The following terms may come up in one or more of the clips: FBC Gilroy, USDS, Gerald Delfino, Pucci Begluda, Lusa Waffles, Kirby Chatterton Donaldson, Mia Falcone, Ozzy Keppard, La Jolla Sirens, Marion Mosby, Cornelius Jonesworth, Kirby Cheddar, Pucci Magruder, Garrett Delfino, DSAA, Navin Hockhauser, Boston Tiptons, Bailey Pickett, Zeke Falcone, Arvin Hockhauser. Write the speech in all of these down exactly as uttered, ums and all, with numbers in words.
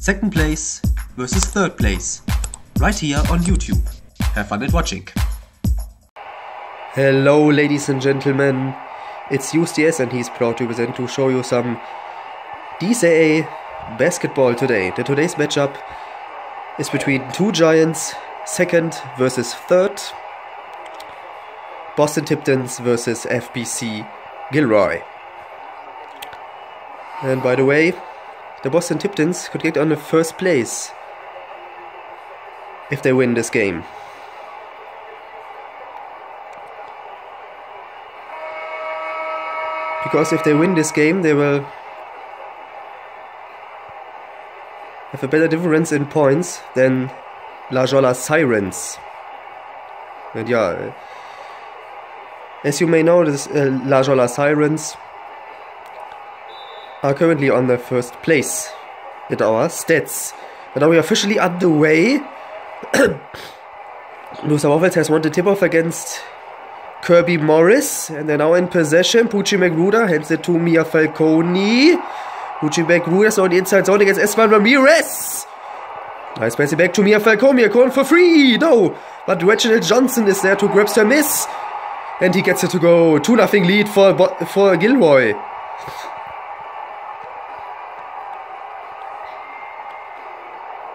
second place versus third place, right here on YouTube. Have fun at watching. Hello ladies and gentlemen, it's U S D S and he's proud to present to show you some D S A A basketball today. The today's matchup is between two giants, second versus third, Boston Tiptons versus F B C Gilroy. And by the way, the Boston Tiptons could get on the first place if they win this game. Because if they win this game, they will have a better difference in points than La Jolla Sirens. And yeah, as you may know, this, uh, La Jolla Sirens are currently on the first place in our stats. But now we are officially on the way. Lusamowitz has won the tip-off against Kirby Morris, and they're now in possession. Pucci Magruder hands it to Mia Falcone. Pucci Magruder's on the inside zone against Esteban Ramirez. Nice pass back to Mia Falcone. Going for free. No, but Reginald Johnson is there to grab her miss, and he gets it to go. two nothing lead for for Gilroy.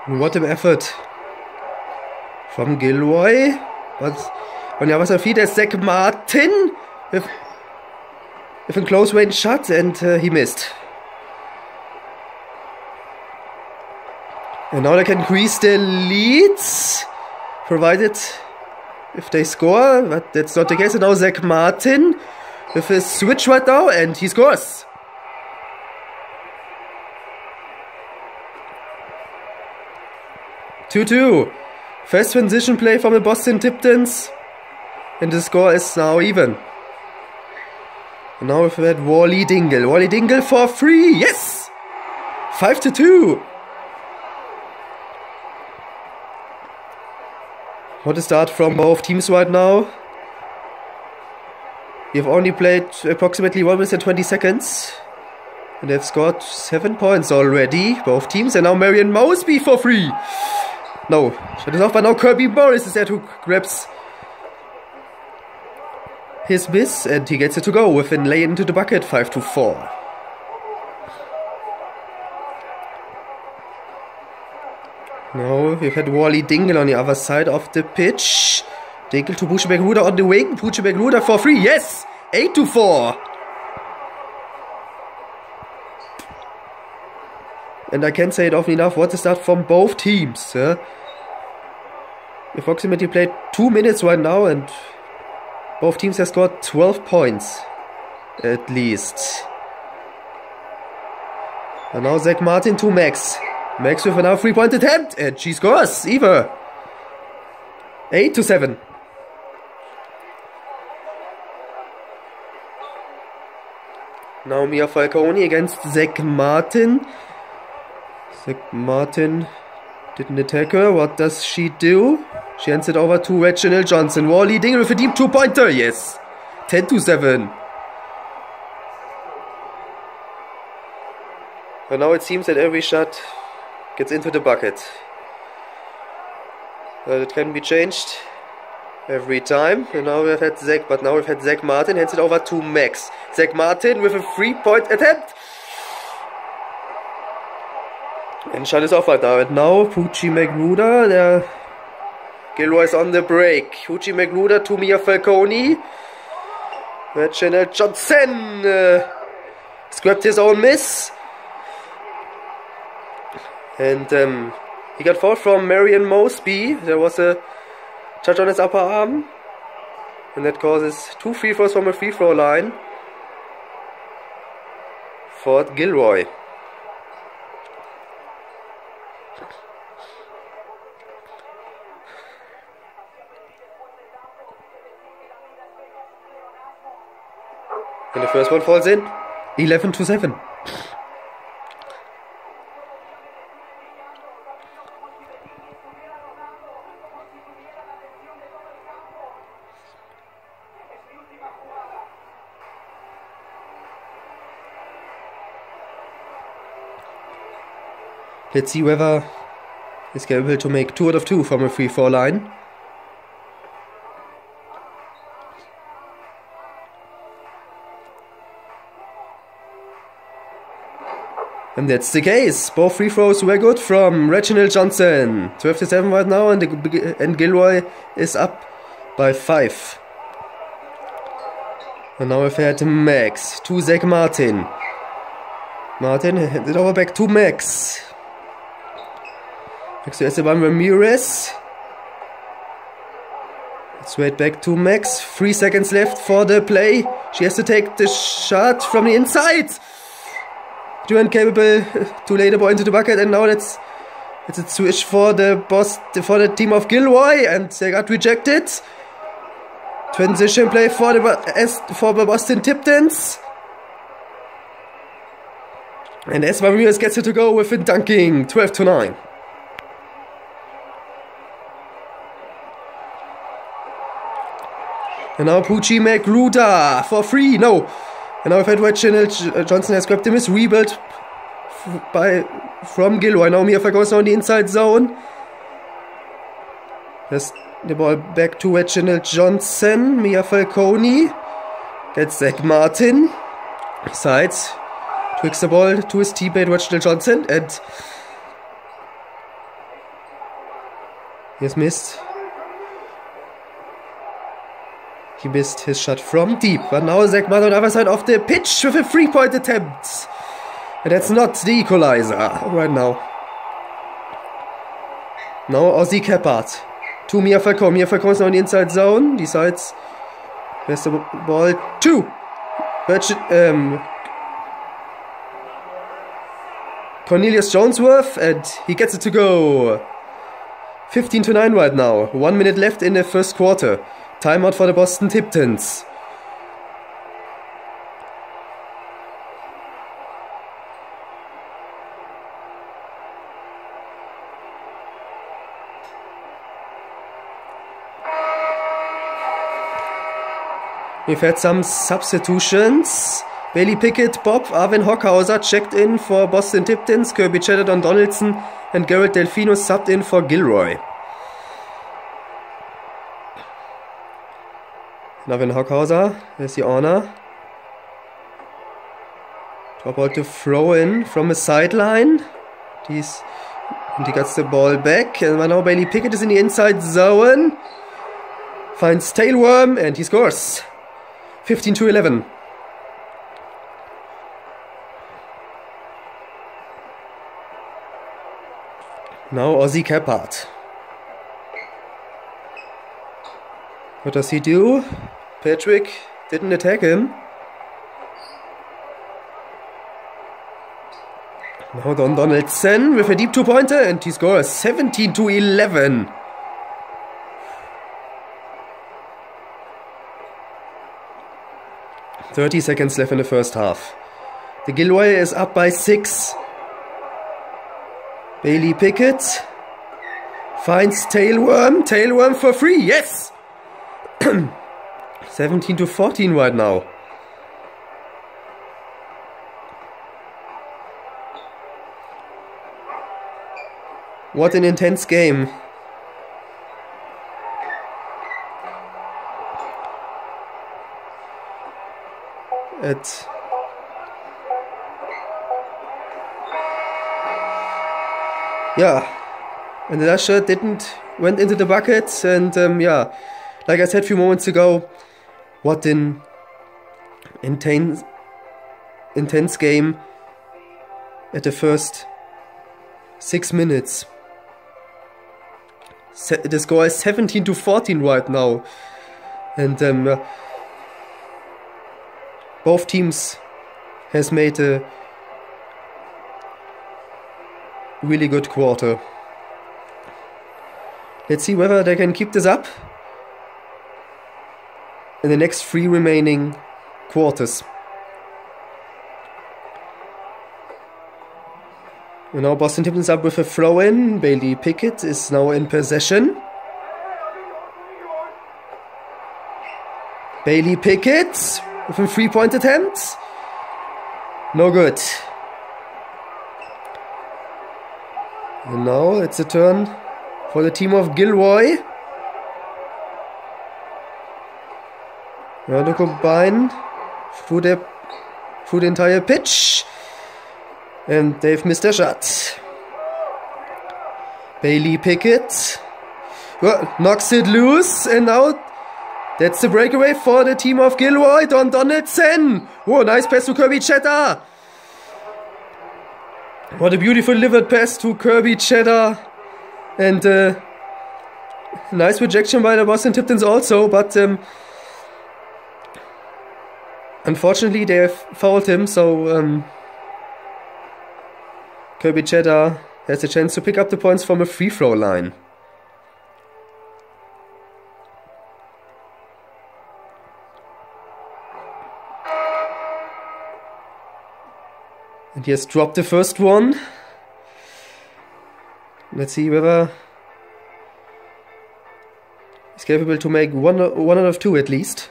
What an effort from Gilroy. But on the other side of the field, there's Zach Martin with, with a close range shot, and uh, he missed. And now they can increase their leads, provided if they score, but that's not the case. And now Zach Martin with his switch right now, and he scores. two two. First transition play from the Boston Tiptons. And the score is now even. And now we've had Wally Dingle. Wally Dingle for free. Yes! five to two. What a start from both teams right now. We have only played approximately one minute and twenty seconds. And they've scored seven points already, both teams. And now Marion Mosby for free. No, shut it off. But now Kirby Morris is there who grabs his miss, and he gets it to go with a lay into the bucket, five to four. Now we've had Wally Dingle on the other side of the pitch. Dingle to Pucci Magruder on the wing. Pucci Magruder for free. Yes! eight to four. And I can't say it often enough. What a start from both teams. Huh? We approximately played two minutes right now, and both teams have scored twelve points, at least. And now Zach Martin to Max. Max with another three-point attempt, and she scores, either. eight to seven. Now Mia Falcone against Zach Martin. Zach Martin didn't attack her. What does she do? She hands it over to Reginald Johnson. Wally Dingle with a deep two-pointer. Yes. ten to seven. And now it seems that every shot gets into the bucket. But it can be changed every time. And now we've had Zach, but now we've had Zach Martin. Hands it over to Max. Zach Martin with a three-point attempt. And shot is off right now. And now Pucci Magruder, they're Gilroy is on the break. Pucci Magruder to Mia Falcone. Reginald Johnson uh, scrapped his own miss. And um, he got fouled from Marion Mosby. There was a touch on his upper arm. And that causes two free throws from a free throw line for Gilroy. And the first one falls in. eleven to seven. Let's see whether he's able to make two out of two from a free throw line. And that's the case. Both free throws were good from Reginald Johnson. twelve to seven right now, and, the, and Gilroy is up by five. And now we've had Max to Zach Martin. Martin handed over back to Max. Next to Esteban Ramirez. Straight back to Max. Three seconds left for the play. She has to take the shot from the inside. Durant capable to lay the ball into the bucket, and now that's it's a switch for the boss for the team of Gilroy, and they got rejected. Transition play for the for the Boston Tiptons, and Esma Ramirez gets it to go with a dunking. twelve to nine. And now Pucci Magruder for free. No. And now we've had Channel Johnson has grabbed him, his rebuild by, from Gilroy. Now Miafa goes on the inside zone. There's the ball back to Reginald Johnson. Mia Falcone. That's Zach Martin. Sides. Twicks the ball to his teammate Reginald Johnson. And he's missed. He missed his shot from deep. But now Zach Martin on the other side of the pitch with a three-point attempt. And that's not the equalizer right now. Now Ozzy Keppard to Mia Falcone. Mia Falcone is now in the inside zone. Decides. Where's the ball? Two. But, um, Cornelius Jonesworth. And he gets it to go. fifteen to nine right now. One minute left in the first quarter. Timeout for the Boston Tiptons. We've had some substitutions. Bailey Pickett, Bob, Arvin Hockhauser checked in for Boston Tiptons. Kirby Chatterton Donaldson and Garrett Delfino subbed in for Gilroy. Navin Hockhauser, there's the honor. Drop out to throw in from a sideline. He's, and he gets the ball back. And now Bailey Pickett is in the inside zone. Finds Tailworm and he scores. fifteen to eleven. Now Ozzy Keppard. What does he do? Patrick didn't attack him. Now Don Donaldson with a deep two-pointer and he scores seventeen to eleven. thirty seconds left in the first half. The Gilroy is up by six. Bailey Pickett finds Tailworm. Tailworm for free. Yes! seventeen to fourteen right now. What an intense game. At yeah, and the Dasher didn't went into the bucket, and um, yeah. Like I said a few moments ago, what an intense, intense game at the first six minutes. Se the score is seventeen to fourteen right now, and um, uh, both teams has made a really good quarter. Let's see whether they can keep this up in the next three remaining quarters. And now Boston Tiptons up with a throw-in. Bailey Pickett is now in possession. Bailey Pickett with a three-point attempt. No good. And now it's a turn for the team of Gilroy. Now to combine through the, through the entire pitch. And they've missed their shot. Bailey Pickett. Well, knocks it loose. And now that's the breakaway for the team of Gilroy. Don Donaldson. Oh, nice pass to Kirby Cheddar. What a beautiful delivered pass to Kirby Cheddar. And uh, nice rejection by the Boston Tiptons also. But um, unfortunately, they have fouled him. So um, Kirby Cheddar has a chance to pick up the points from a free throw line. And he has dropped the first one. Let's see whether he's capable to make one, one out of two at least.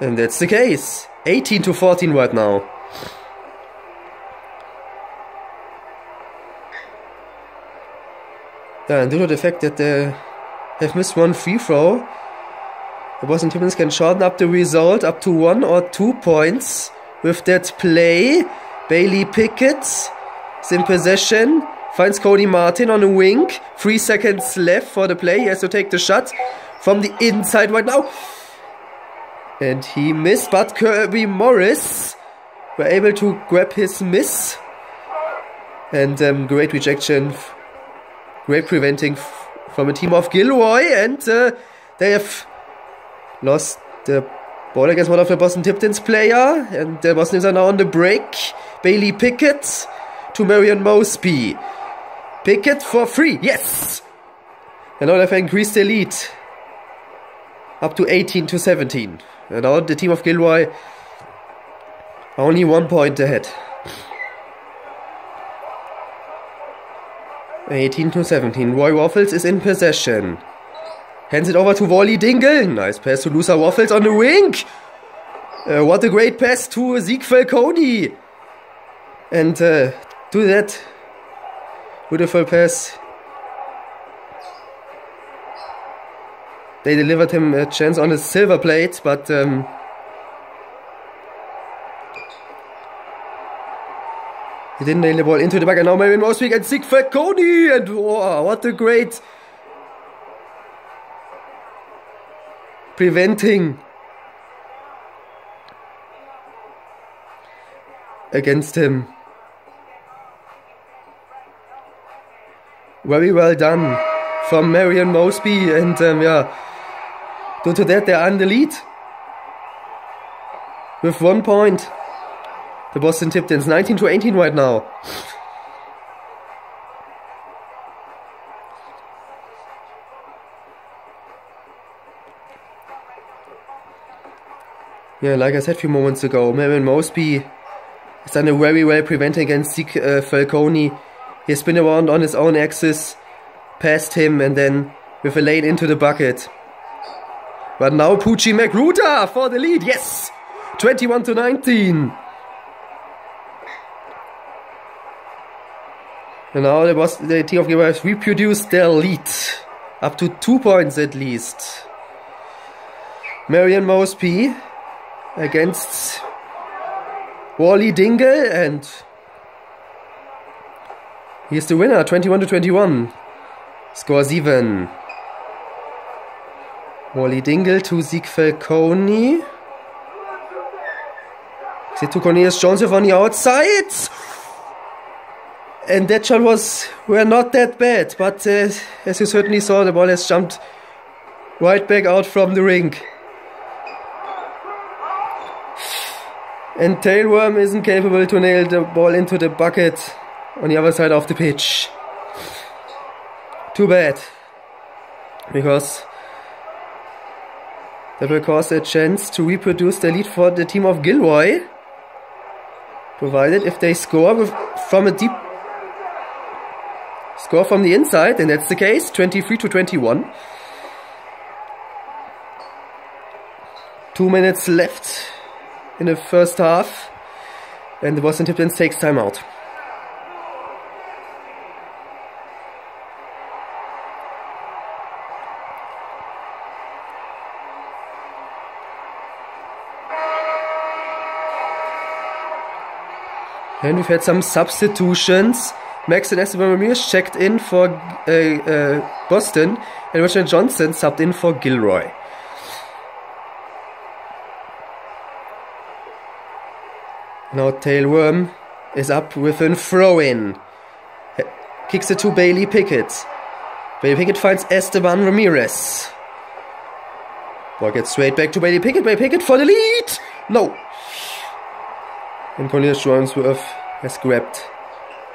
And that's the case. eighteen to fourteen right now. And due to the fact that they have missed one free throw, the Boston Tiptons can shorten up the result up to one or two points with that play. Bailey Pickett is in possession. Finds Cody Martin on a wing. Three seconds left for the play. He has to take the shot from the inside right now. And he missed, but Kirby Morris were able to grab his miss. And um, great rejection, great preventing from a team of Gilroy. And uh, they have lost the ball against one of the Boston Tiptons player. And the Bostons are now on the break. Bailey Pickett to Marion Mosby. Pickett for three, yes! And now they've increased the lead up to eighteen to seventeen. And now the team of Gilroy are only one point ahead. eighteen to seventeen. Roy Waffles is in possession. Hands it over to Wally Dingle. Nice pass to Lusa Waffles on the wing. Uh, what a great pass to Zeke Falcone. And uh, do that beautiful pass. They delivered him a chance on a silver plate, but um, he didn't nail the ball into the back. And now Marion Mosby and Zeke Falcone. And oh, what a great preventing against him. Very well done from Marion Mosby. And um, yeah. Due to that, they are in the lead with one point. The Boston Tiptons, nineteen to eighteen right now. Yeah, like I said a few moments ago, Marion Mosby has done a very well preventing against Zeke uh, Falcone. He's been around on his own axis, past him, and then with a lane into the bucket. But now Pucci Magruder for the lead, yes! twenty-one to nineteen. And now the, Boston, the team of Gilroy has reproduced their lead. Up to two points at least. Marion Mosby against Wally Dingle, and he's the winner, twenty-one to twenty-one. Score seven. Wally Dingle to Zeke Falcone. Is it to Cornelius Joseph on the outside? And that shot was were not that bad, but uh, as you certainly saw, the ball has jumped right back out from the ring. And Tailworm isn't capable to nail the ball into the bucket on the other side of the pitch. Too bad, because that will cause a chance to reproduce the lead for the team of Gilroy. provided if they score with, from a deep score from the inside, and that's the case, twenty-three to twenty-one. Two minutes left in the first half, and the Boston Tiptons takes time out. And we've had some substitutions. Max and Esteban Ramirez checked in for uh, uh, Boston, and Richard Johnson subbed in for Gilroy. Now Tailworm is up with a throw-in. Kicks it to Bailey Pickett. Bailey Pickett finds Esteban Ramirez. Ball gets straight back to Bailey Pickett. Bailey Pickett for the lead! No! And Cornelius Jonesworth has grabbed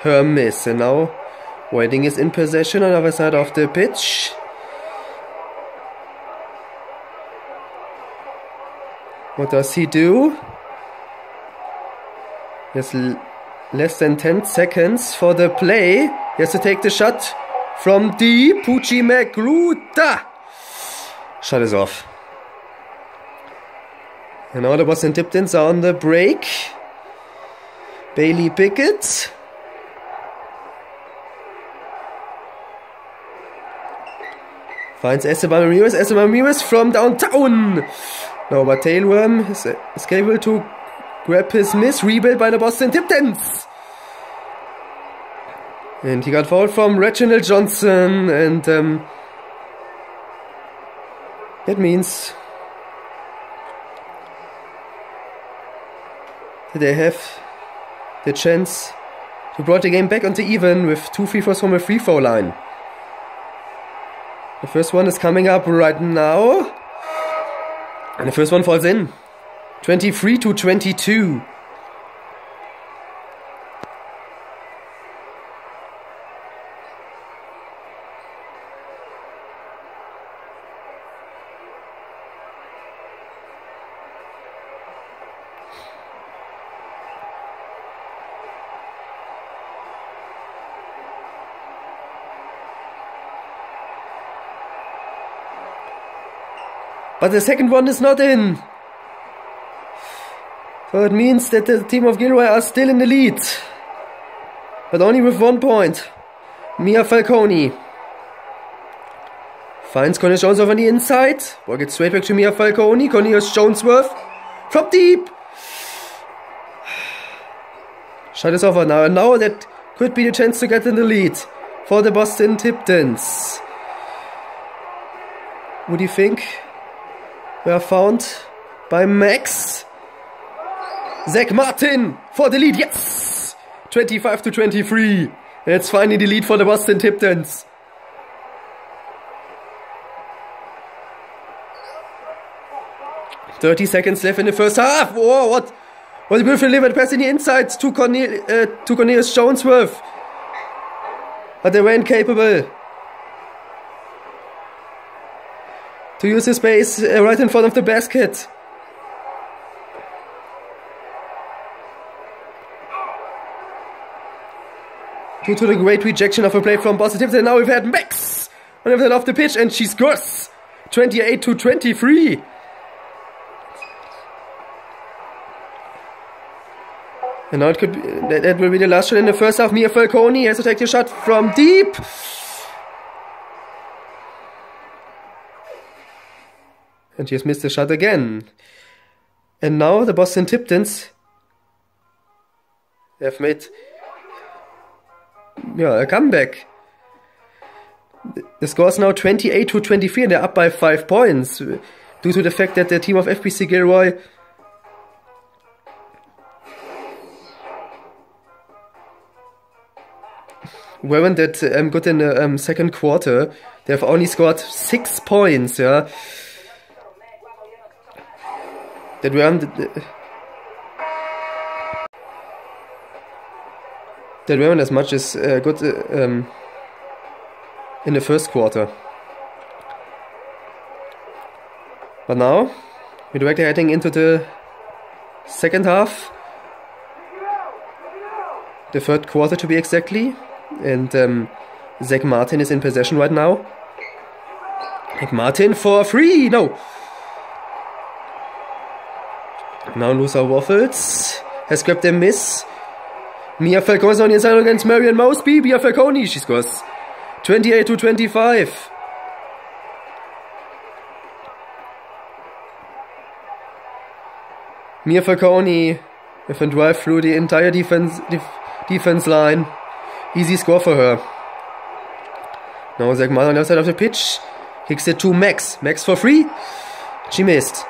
her miss. And now Whiting is in possession on the other side of the pitch. What does he do? There's less than ten seconds for the play. He has to take the shot from deep. Pucci Magruta. Shot is off. And now the Boston Tiptons are on the break. Bailey Pickett. Finds Esteban Ramirez. Esteban Ramirez from downtown. No, but Tailworm is, is able to grab his miss. Rebuilt by the Boston Tiptons. And he got fouled from Reginald Johnson. And um, that means that they have the chance to brought the game back onto even with two free throws from a free throw line. The first one is coming up right now, and the first one falls in, twenty-three to twenty-two. But the second one is not in. So it means that the team of Gilroy are still in the lead. But only with one point. Mia Falcone finds Cornelius Jonesworth on the inside. Ball gets straight back to Mia Falcone. Cornelius Jonesworth from deep. Shot is over now. And now that could be the chance to get in the lead for the Boston Tiptons. What do you think? We are found by Max. Zach Martin for the lead. Yes! twenty-five to twenty-three. And it's finally the lead for the Boston Tiptons. thirty seconds left in the first half. Whoa, what? What a beautiful delivered pass in the inside to, Cornel uh, to Cornelius Jonesworth. But they were incapable to use his space uh, right in front of the basket. Due to the great rejection of a play from Boston Tiptons, and now we've had Max on everything off the pitch, and she scores twenty-eight to twenty-three. And now it could be, that, that will be the last shot in the first half. Mia Falcone has to take the shot from deep. And she has missed the shot again. And now the Boston Tiptons have made yeah, a comeback. The score is now twenty-eight to twenty-three, and they're up by five points due to the fact that the team of F B C Gilroy weren't that um, good in the um, second quarter. They have only scored six points. Yeah. That we haven't that we haven't as much as uh, good uh, um, in the first quarter. But now we're directly heading into the second half. the third quarter to be exactly, and um, Zach Martin is in possession right now. Zach Martin for free, no! Now Luther Waffles has grabbed a miss. Mia Falcone is on the inside against Marion Mosby. Mia Falcone, she scores twenty-eight to twenty-five. Mia Falcone with a drive through the entire defense def, defense line. Easy score for her. Now Zach Martin on the outside of the pitch. Kicks it to Max. Max for free. She missed.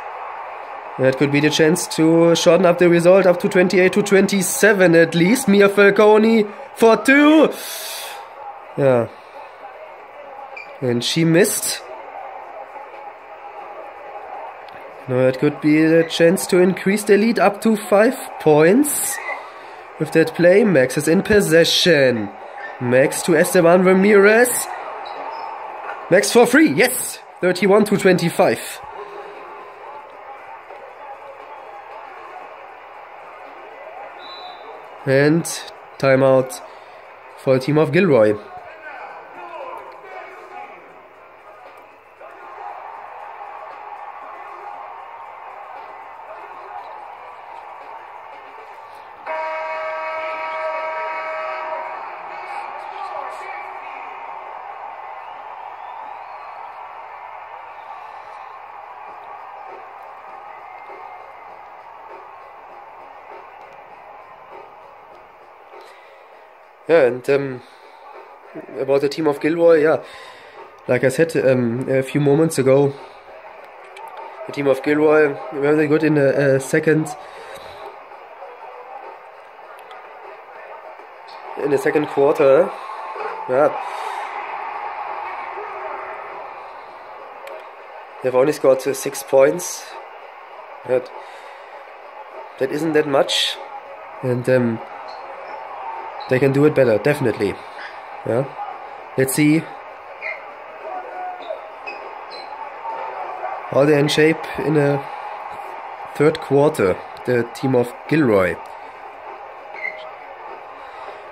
That could be the chance to shorten up the result up to twenty-eight to twenty-seven at least. Mia Falcone for two. Yeah. And she missed. Now that could be a chance to increase the lead up to five points. With that play, Max is in possession. Max to Esteban Ramirez. Max for free, yes! thirty-one to twenty-five. And timeout for the team of Gilroy. Yeah, and um, about the team of Gilroy, yeah, like I said um, a few moments ago, the team of Gilroy were very good in the uh, second, in the second quarter. Yeah, they've only scored uh, six points. But that isn't that much, and um. They can do it better, definitely. Yeah. Let's see how they're in shape in a third quarter, the team of Gilroy.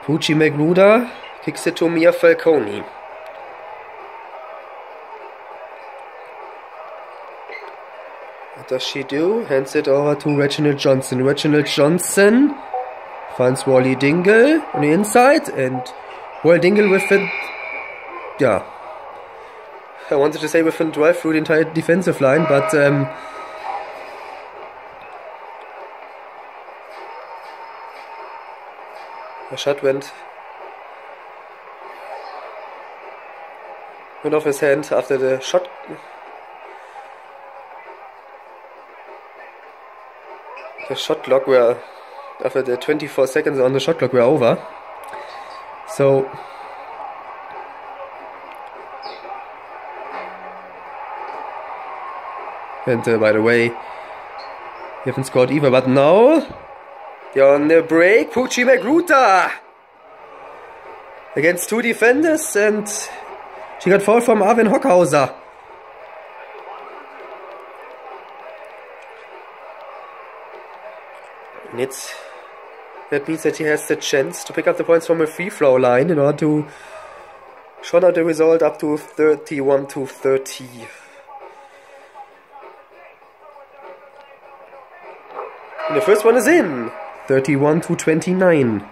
Pucci Magruder kicks it to Mia Falcone. What does she do? Hands it over to Reginald Johnson. Reginald Johnson finds Wally Dingle on the inside, and Wally Dingle with it. Yeah, I wanted to say with a drive through the entire defensive line, but um, a shot went went off his hand after the shot. The shot clock were. After the twenty-four seconds on the shot clock were over. So and uh, by the way, you haven't scored either, but now they're on the break. Pucci Magruder against two defenders, and she got fouled from Arvin Hockhauser. And it's that means that he has the chance to pick up the points from a free throw line in order to short out the result up to thirty-one to thirty. And the first one is in, thirty-one to twenty-nine.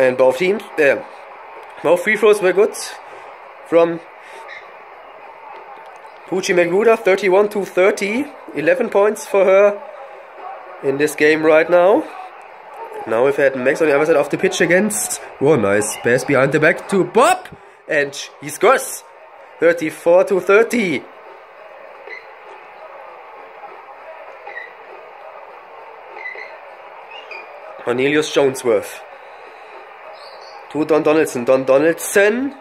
And both teams, uh, both free throws were good from Pucci Magruder, thirty-one to thirty, eleven points for her in this game right now. Now we've had Max on the other side of the pitch against, oh nice, pass behind the back to Bob, and he scores thirty-four to thirty. Cornelius Jonesworth to Don Donaldson. Don Donaldson.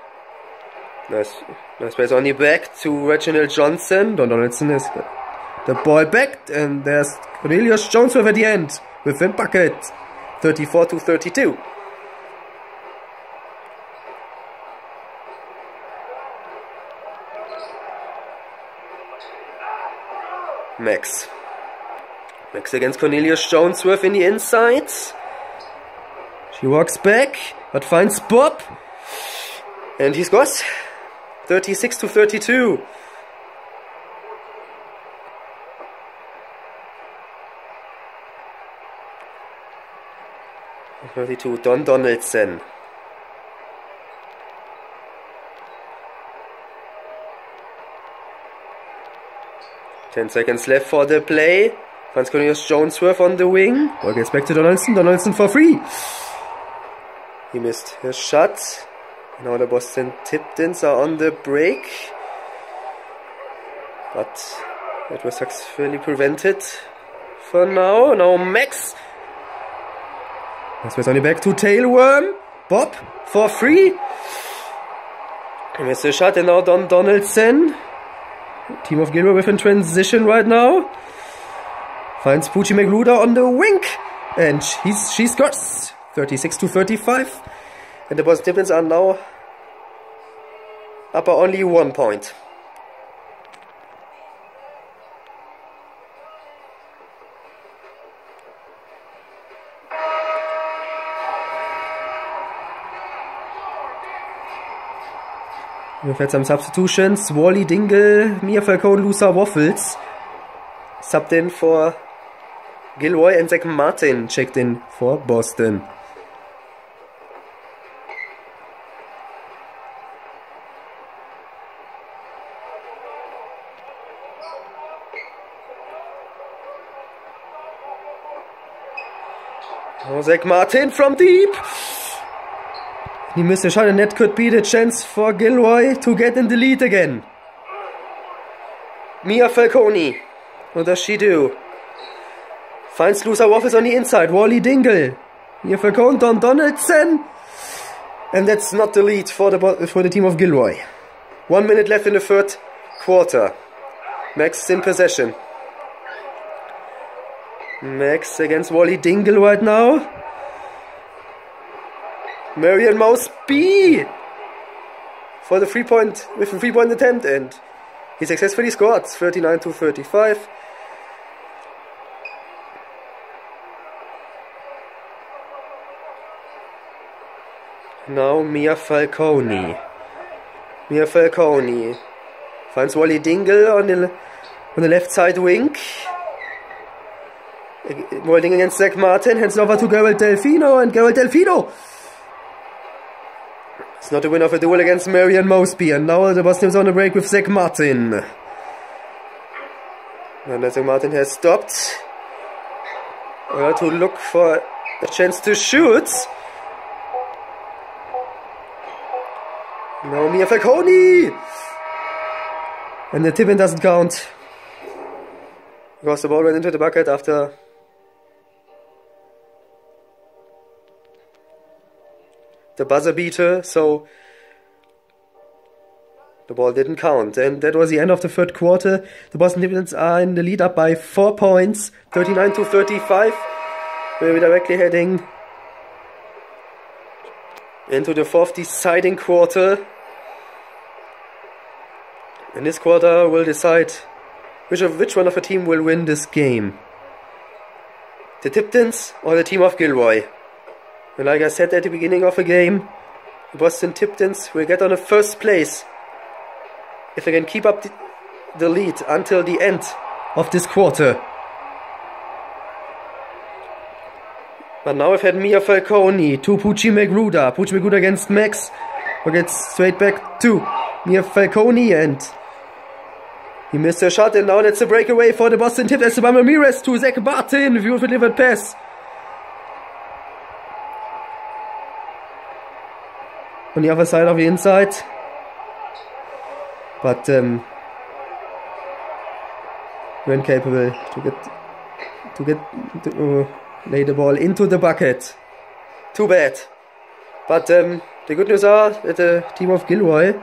Nice, nice pass on the back to Reginald Johnson. Don Donaldson has the ball back, and there's Cornelius Jonesworth at the end with him bucket, thirty-four to thirty-two. Max. Max against Cornelius Jonesworth in the inside. She walks back, but finds Bob. And he scores. thirty-six to thirty-two. thirty-two, Don Donaldson. ten seconds left for the play. Franz Cornelius Jonesworth on the wing. Ball gets back to Donaldson. Donaldson for free. He missed his shot. Now the Boston Tiptons are on the break. But it was successfully prevented for now. Now Max. Max was only back to Tailworm. Bob for free. He missed his shot, and now Don Donaldson. Team of Gilroy within transition right now. Finds Poochie Magruder on the wing. And she's, she scores. thirty-six to thirty-five. And the Boston Tiptons are now up by only one point. We've had some substitutions. Wally Dingle, Mia Falcone, Lusa Waffles subbed in for Gilroy, and Zach Martin checked in for Boston. Oh, Zach Martin from deep. He missed a shot, and that could be the chance for Gilroy to get in the lead again. Mia Falcone. What does she do? Finds Lusa Waffles on the inside. Wally Dingle. Mia Falcone, Don Donaldson. And that's not the lead for the, for the team of Gilroy. One minute left in the third quarter. Max in possession. Max against Wally Dingle right now. Marion Mouse B for the three point with a three point attempt, and he successfully scored, thirty-nine to thirty-five. Now Mia Falcone. Mia Falcone finds Wally Dingle on the on the left side wing. Wally against Zach Martin, hands over to Gerald Delfino, and Gerald Delfino. It's not a win of a duel against Marion Mosby, and now the Boston is on the break with Zach Martin. And Zach Martin has stopped uh, to look for a chance to shoot. Now Mia Falcone! And the tip-in doesn't count, because the ball went into the bucket after the buzzer beater, so the ball didn't count. And that was the end of the third quarter. The Boston Tiptons are in the lead up by four points, thirty-nine to thirty-five. We're directly heading into the fourth deciding quarter. And this quarter will decide which of which one of the team will win this game. The Tiptons or the team of Gilroy. And like I said at the beginning of the game, the Boston Tiptons will get on the first place if they can keep up the, the lead until the end of this quarter. But now we've had Mia Falcone to Poochie Magruder. Poochie Magruder against Max, who gets straight back to Mia Falcone, and he missed a shot, and now that's a breakaway for the Boston Tiptons. Esteban Ramirez to Zach Martin, beautiful delivered pass. On the other side of the inside, but um, we're incapable to get to get to, uh, Lay the ball into the bucket. Too bad. But um, the good news are that the team of Gilroy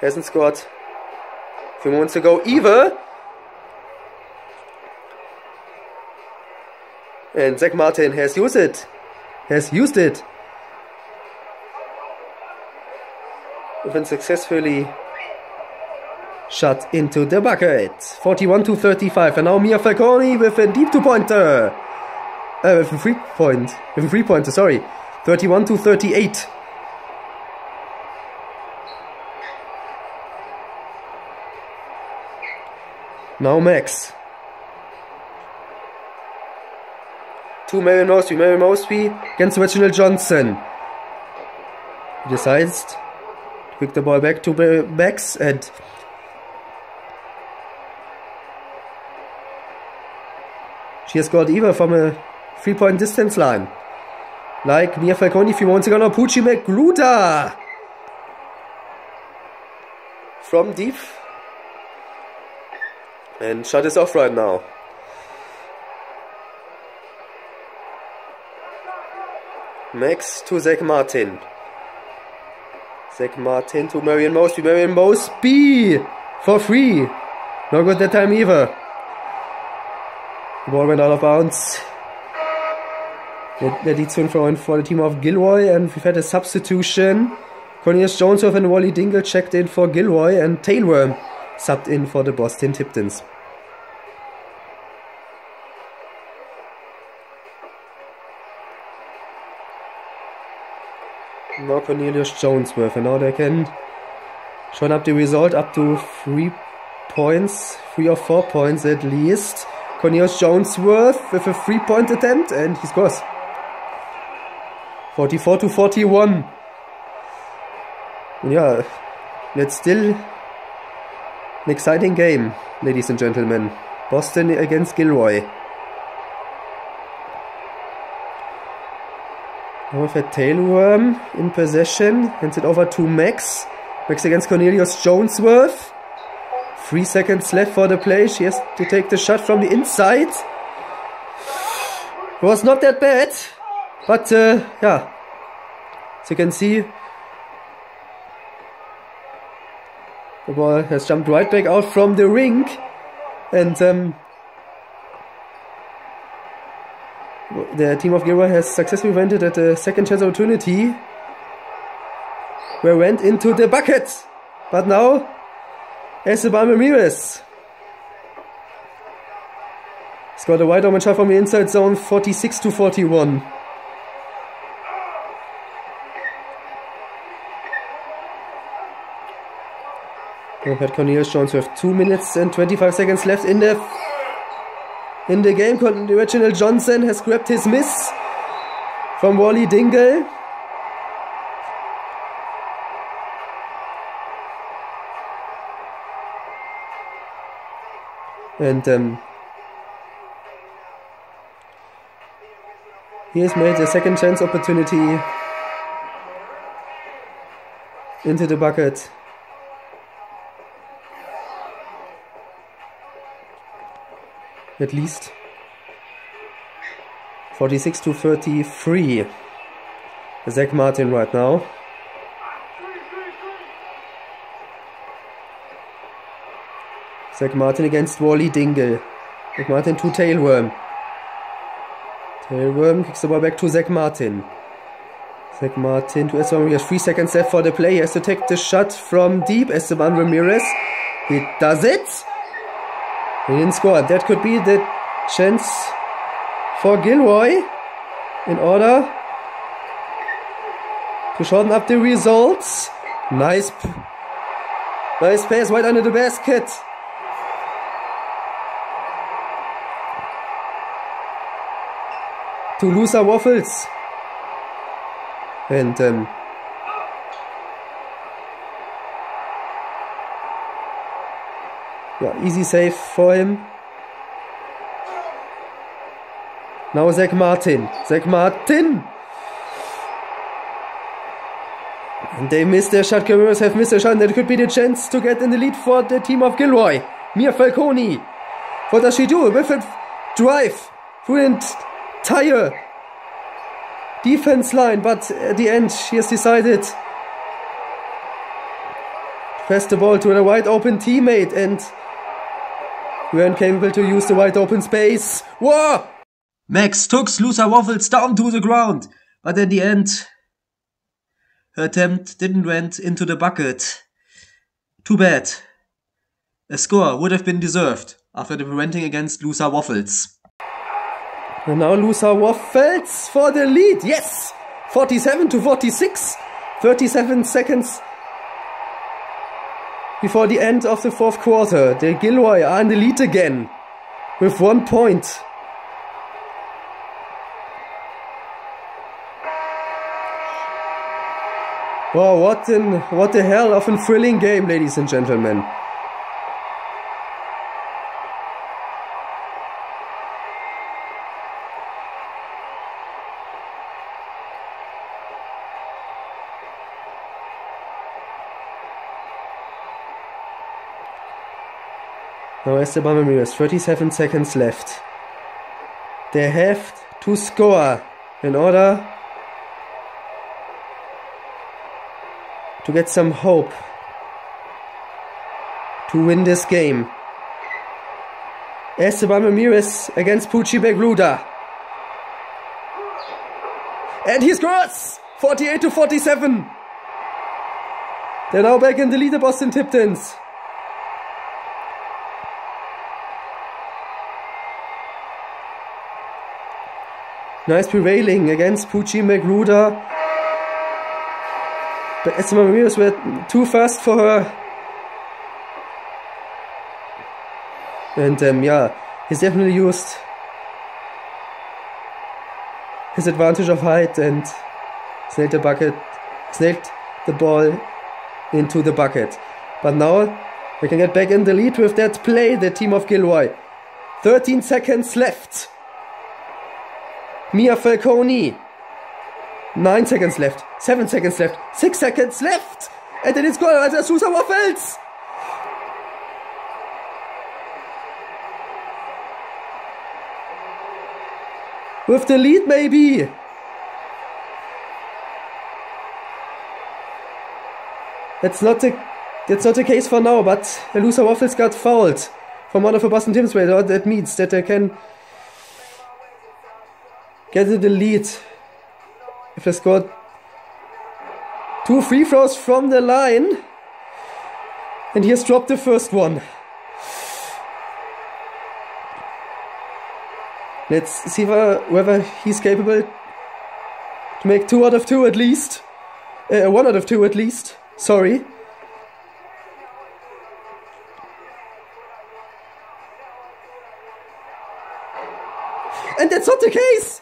hasn't scored. A few moments to go either. And Zach Martin has used it. Has used it. Even successfully shot into the bucket. forty-one to thirty-five. And now Mia Falcone with a deep two-pointer. Uh, with a three point. With a three pointer, sorry. thirty-one to thirty-eight. Now Max. To Marion Mosby. Marion Mosby against Reginald Johnson. He decides to pick the ball back to Max and she has scored either from a three-point distance line. Like Mia Falcone a few moments ago. Now Pucci Magruder from deep. And shot is off right now. Max to Zach Martin. Zach Martin to Marion Mosby. Marion Mosby for free. No good that time either. The ball went out of bounds. That leads to an in for the team of Gilroy, and we've had a substitution. Cornelius Jonesworth and Wally Dingle checked in for Gilroy, and Tailworm subbed in for the Boston Tiptons. Now Cornelius Jonesworth, and now they can shorten up the result up to three points, three or four points at least. Cornelius Jonesworth with a three-point attempt, and he scores. forty-four to forty-one. Yeah, that's still an exciting game, ladies and gentlemen. Boston against Gilroy. With a Tailworm in possession, hands it over to Max. Max against Cornelius Jonesworth. Three seconds left for the play. She has to take the shot from the inside. It was not that bad, but uh, yeah, as you can see, the ball has jumped right back out from the rink, and um, the team of Gilroy has successfully rented at a second chance opportunity where went into the bucket. But now Esteban Ramirez scored a wide open shot from the inside zone. Forty-six to forty-one. We've had Cornelius Jones with two minutes and twenty-five seconds left in the In the game. Reginald Johnson has grabbed his miss from Wally Dingle. And um, he has made a second chance opportunity into the bucket. At least forty-six to thirty-three. Zach Martin right now. Zach Martin against Wally Dingle. Zach Martin to Tailworm. Tailworm kicks the ball back to Zach Martin. Zach Martin to Esteban Ramirez. Three seconds left for the play. He has to take the shot from deep. Esteban Ramirez. He does it. He didn't score. That could be the chance for Gilroy in order to shorten up the results. Nice, nice pass right under the basket. Toulouse Waffles. And um, yeah, easy save for him. Now Zach Martin. Zach Martin! And they missed their shot. Cameros have missed their shot. And that could be the chance to get in the lead for the team of Gilroy. Mia Falcone What does she do? With it, drive through the entire defense line, but at the end she has decided to pass the ball to a wide open teammate, and we are incapable to use the wide open space. Whoa! Max took Slusa Waffles down to the ground, but at the end her attempt didn't went into the bucket. Too bad. A score would have been deserved after the preventing against Slusa Waffles. And now Slusa Waffles for the lead. Yes! forty-seven to forty-six. thirty-seven seconds before the end of the fourth quarter. The Gilroy are in the lead again with one point. Wow, what in what the hell of a thrilling game, ladies and gentlemen. Now Esteban Ramirez, thirty-seven seconds left. They have to score in order to get some hope to win this game. Esteban Ramirez against Pucci Begluda. And he scores! forty-eight to forty-seven. They're now back in the lead, the Boston Tiptons. Nice prevailing against Pucci Begluda. But Esteban Ramirez were too fast for her. And um, yeah, he's definitely used his advantage of height and snailed the bucket, snailed the ball into the bucket. But now they can get back in the lead with that play, the team of Gilroy. thirteen seconds left. Mia Falcone, nine seconds left, seven seconds left, six seconds left, and then it's gone under Slusa Waffles! With the lead, maybe! That's not the, that's not the case for now, but Slusa Waffles got fouled from one of the Boston Tim's way. That means that they can get the lead if they scored two free throws from the line, and he has dropped the first one. Let's see whether he's capable to make two out of two at least, uh, one out of two at least, sorry. And that's not the case!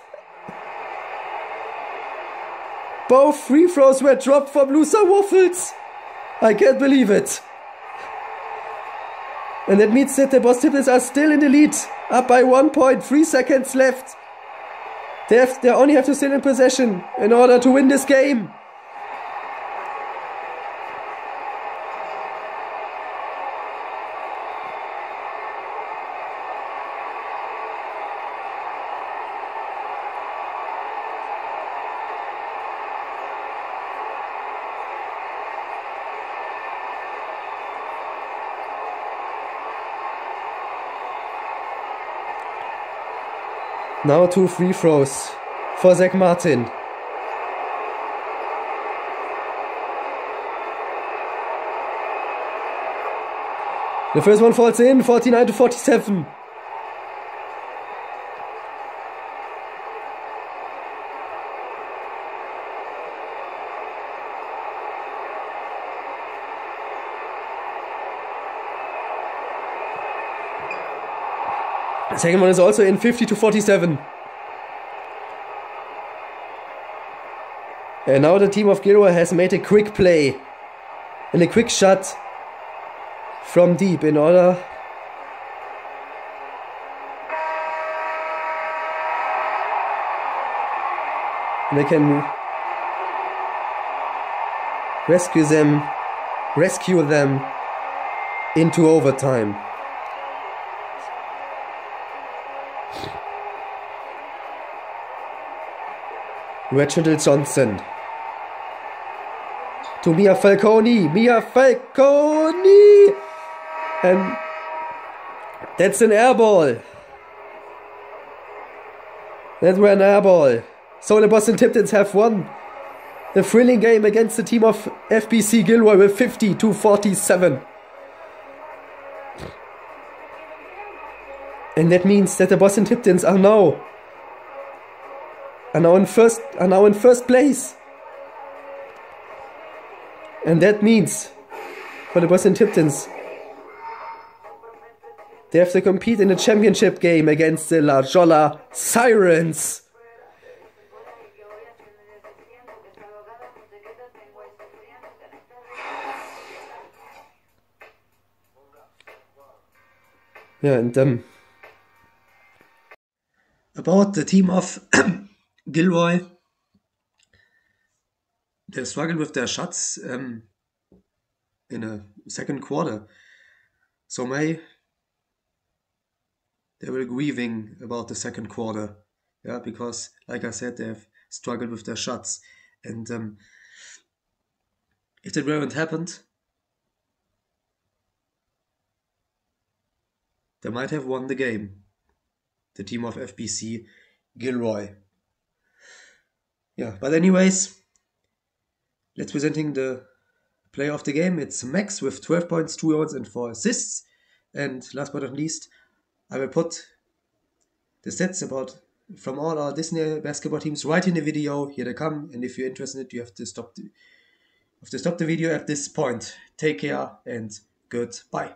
Both free throws were dropped from Slusa Waffles. I can't believe it. And that means that the Boston Tiptons are still in the lead, up by one point, three seconds left. They have, they only have to stay in possession in order to win this game. Now two free throws for Zach Martin. The first one falls in, forty-nine to forty-seven. The second one is also in, fifty to forty-seven. And now the team of Gilroy has made a quick play and a quick shot from deep in order they can rescue them, rescue them into overtime. Reginald Johnson. To Mia Falcone. Mia Falcone. And that's an air ball. That were an air ball. So the Boston Tiptons have won the thrilling game against the team of F B C Gilroy with fifty to forty-seven. And that means that the Boston Tiptons are now are now in first are now in first place. And that means for the Boston Tiptons, they have to compete in a championship game against the La Jolla Sirens. Yeah, and um, about the team of Gilroy, they struggled with their shots um, in a second quarter. So may they were grieving about the second quarter, yeah, because like I said, they have struggled with their shots, and um, if it weren't happened, they might have won the game, the team of F B C Gilroy. Yeah, but anyways, let's presenting the player of the game. It's Max with twelve points, two rebounds and four assists. And last but not least, I will put the stats about from all our Disney basketball teams right in the video. Here they come, and if you're interested, you have to stop the, have to stop the video at this point. Take care and goodbye.